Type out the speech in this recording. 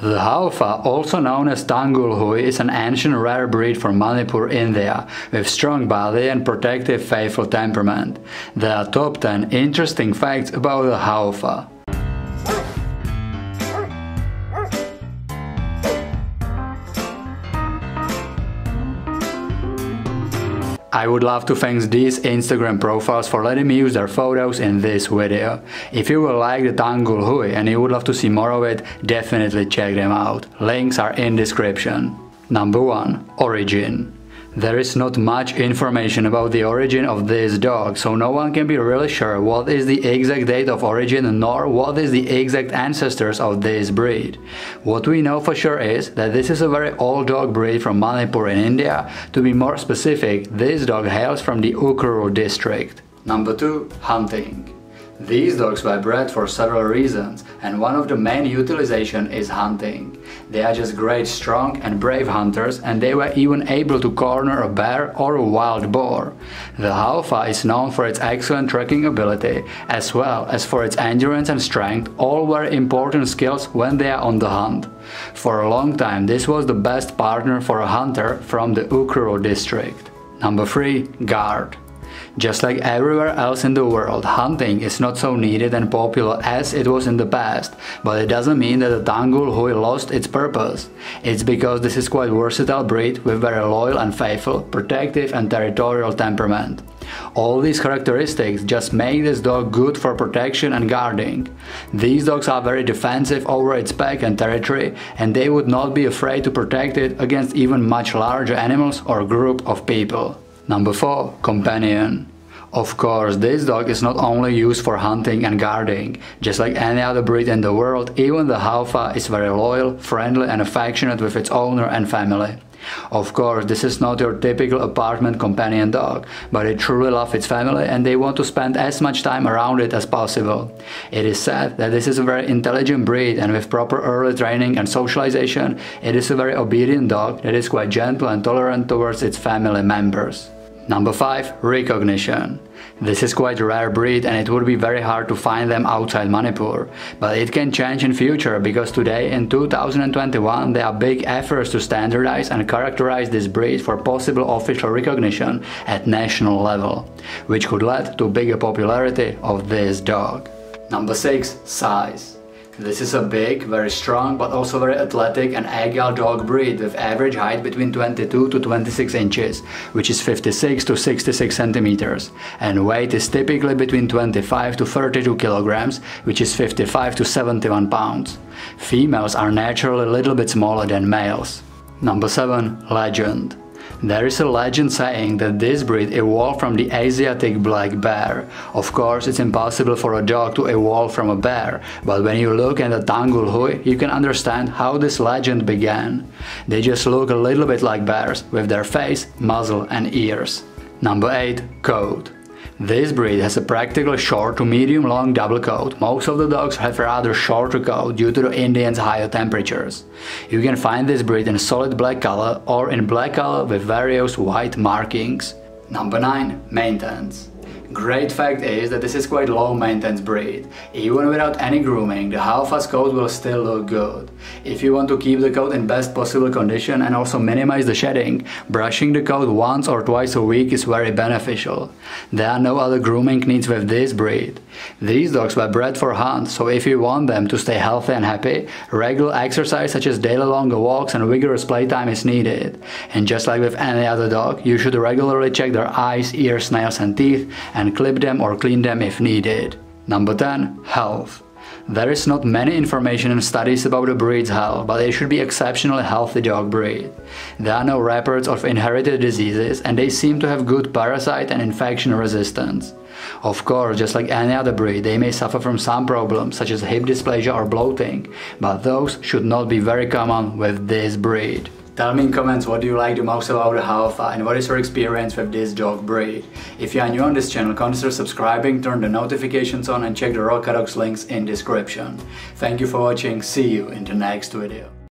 The Haofa, also known as Tangkhul Hui, is an ancient rare breed from Manipur, India, with strong body and protective, faithful temperament. There are top 10 interesting facts about the Haofa. I would love to thank these Instagram profiles for letting me use their photos in this video. If you will like the Tangkhul Hui and you would love to see more of it, definitely check them out. Links are in description. Number 1. Origin. There is not much information about the origin of this dog, so no one can be really sure what is the exact date of origin nor what is the exact ancestors of this breed. What we know for sure is that this is a very old dog breed from Manipur in India. To be more specific, this dog hails from the Ukruro district. Number 2. Hunting. These dogs were bred for several reasons, and one of the main utilization is hunting. They are just great, strong and brave hunters, and they were even able to corner a bear or a wild boar. The Haofa is known for its excellent tracking ability, as well as for its endurance and strength, all very important skills when they are on the hunt. For a long time, this was the best partner for a hunter from the Ukruro district. Number 3. Guard. Just like everywhere else in the world, hunting is not so needed and popular as it was in the past, but it doesn't mean that the Tangkhul Hui lost its purpose. It's because this is quite versatile breed with very loyal and faithful, protective and territorial temperament. All these characteristics just make this dog good for protection and guarding. These dogs are very defensive over its pack and territory, and they would not be afraid to protect it against even much larger animals or group of people. Number 4. Companion. Of course, this dog is not only used for hunting and guarding. Just like any other breed in the world, even the Haofa is very loyal, friendly and affectionate with its owner and family. Of course, this is not your typical apartment companion dog, but it truly loves its family and they want to spend as much time around it as possible. It is said that this is a very intelligent breed, and with proper early training and socialization, it is a very obedient dog that is quite gentle and tolerant towards its family members. Number 5. Recognition. This is quite a rare breed and it would be very hard to find them outside Manipur. But it can change in future, because today in 2021 there are big efforts to standardize and characterize this breed for possible official recognition at national level, which could lead to bigger popularity of this dog. Number 6. Size. This is a big, very strong, but also very athletic and agile dog breed with average height between 22 to 26 inches, which is 56 to 66 centimeters, and weight is typically between 25 to 32 kilograms, which is 55 to 71 pounds. Females are naturally a little bit smaller than males. Number 7. Legend. There is a legend saying that this breed evolved from the Asiatic black bear. Of course, it's impossible for a dog to evolve from a bear, but when you look at the Tangkhul Hui, you can understand how this legend began. They just look a little bit like bears, with their face, muzzle and ears. Number 8. Coat. This breed has a practically short to medium-long double coat. Most of the dogs have rather shorter coat due to the Indians' higher temperatures. You can find this breed in solid black color or in black color with various white markings. Number 9. Maintenance. Great fact is that this is quite low maintenance breed. Even without any grooming, the Haofa's coat will still look good. If you want to keep the coat in best possible condition and also minimize the shedding, brushing the coat once or twice a week is very beneficial. There are no other grooming needs with this breed. These dogs were bred for hunt, so if you want them to stay healthy and happy, regular exercise such as daily longer walks and vigorous playtime is needed. And just like with any other dog, you should regularly check their eyes, ears, nails and teeth, and clip them or clean them if needed. Number 10. Health. There is not many information and studies about the breed's health, but they should be exceptionally healthy dog breed. There are no reports of inherited diseases and they seem to have good parasite and infection resistance. Of course, just like any other breed, they may suffer from some problems such as hip dysplasia or bloating, but those should not be very common with this breed. Tell me in comments what do you like the most about the Haofa and what is your experience with this dog breed. If you are new on this channel, consider subscribing, turn the notifications on and check the Rocadog's links in description. Thank you for watching, see you in the next video.